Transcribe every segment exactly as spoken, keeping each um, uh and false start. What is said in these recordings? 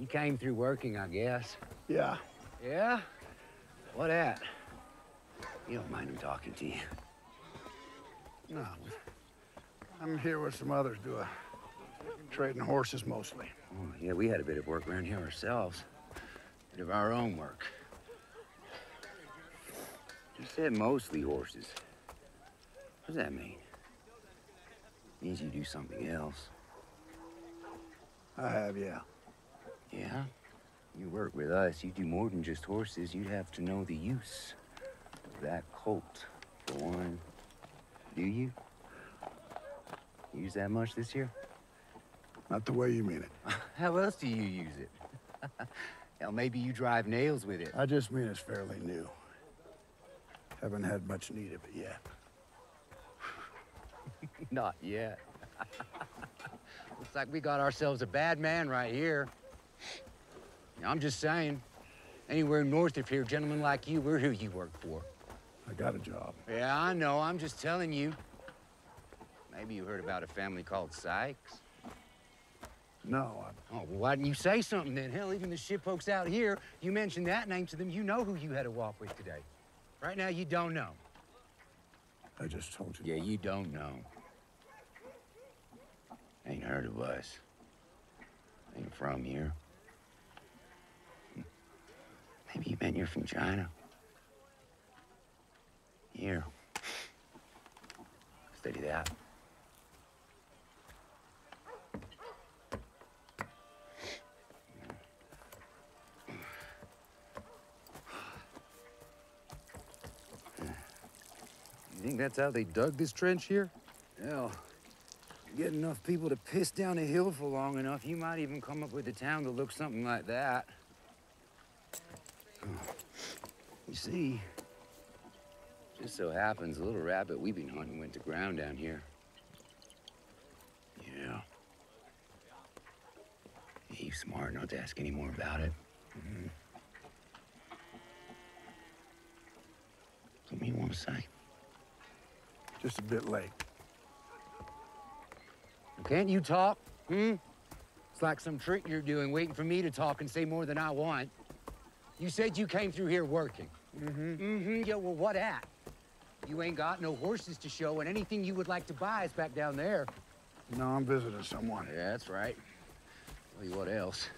You came through working, I guess. Yeah. Yeah? What at? You don't mind him talking to you? No. I'm here with some others doing trading horses mostly. Oh, yeah, we had a bit of work around here ourselves. A bit of our own work. You said mostly horses. What does that mean? It means you do something else. I have, yeah. Yeah? You work with us, you do more than just horses. You'd have to know the use of that colt, for one. Do you? You use that much this year? Not the way you mean it. How else do you use it? Hell, maybe you drive nails with it. I just mean it's fairly new. Haven't had much need of it yet. Not yet. Looks like we got ourselves a bad man right here. Now, I'm just saying, anywhere north of here, gentlemen like you, we're who you work for. I got a job. Yeah, I know. I'm just telling you. Maybe you heard about a family called Sykes. No, I... Oh, well, why didn't you say something then? Hell, even the shit folks out here, you mentioned that name to them, you know who you had a walk with today. Right now, you don't know. I just told you. Yeah, you don't know. Ain't heard of us. Ain't from here. Maybe you meant you're from China. Here. Steady that. You think that's how they dug this trench here? Hell, you get enough people to piss down a hill for long enough, you might even come up with a town that looks something like that. You see, just so happens a little rabbit we've been hunting went to ground down here. Yeah. He's smart not to ask any more about it. Mm-hmm. Something you want to say? Just a bit late. Can't you talk? Hmm? It's like some trick you're doing, waiting for me to talk and say more than I want. You said you came through here working. Mm-hmm. Mm-hmm. Yeah, well, what at? You ain't got no horses to show, and anything you would like to buy is back down there. No, I'm visiting someone. Yeah, that's right. Tell you what else.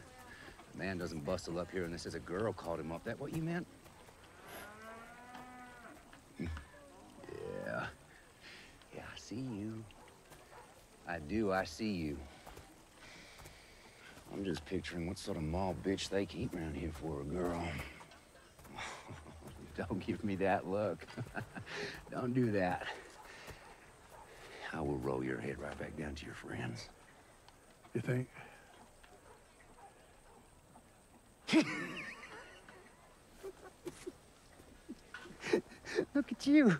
A man doesn't bustle up here unless there's a girl called him up. That what you meant? Yeah. Yeah, I see you. I do, I see you. I'm just picturing what sort of mall bitch they keep around here for a girl. Don't give me that look. Don't do that. I will roll your head right back down to your friends. You think? Look at you.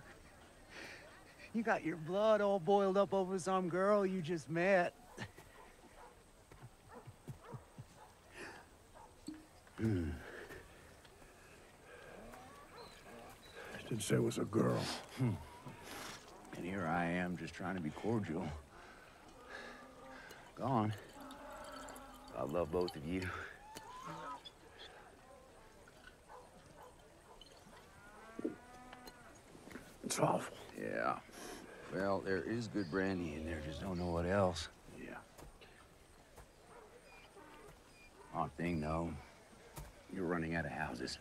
You got your blood all boiled up over some girl you just met. Mm. I didn't say it was a girl. Hmm. And here I am just trying to be cordial. Gone. I love both of you. It's awful. Yeah. Well, there is good brandy in there, just don't know what else. Yeah. Odd thing, though, you're running out of houses.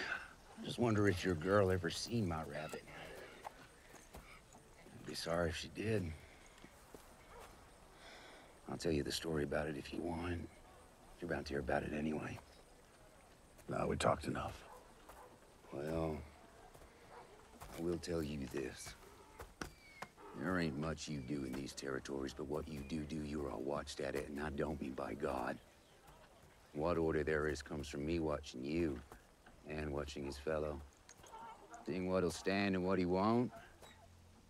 I just wonder if your girl ever seen my rabbit. I'd be sorry if she did. I'll tell you the story about it if you want. You're bound to hear about it anyway. No, we talked enough. Well... I will tell you this. There ain't much you do in these territories, but what you do do, you're all watched at it, and I don't mean by God. What order there is comes from me watching you and watching his fellow. Seeing what'll stand and what he won't,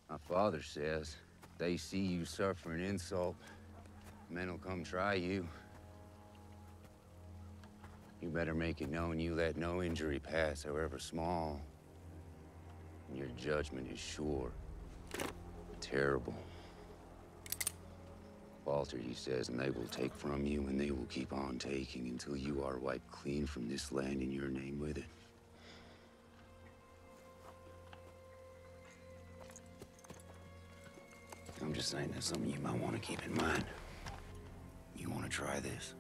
my father says, they see you suffer an insult, men'll come try you. You better make it known you let no injury pass, however small. And your judgment is sure, terrible. altered, he says, and they will take from you, and they will keep on taking until you are wiped clean from this land and your name with it. I'm just saying that's something you might want to keep in mind. You want to try this?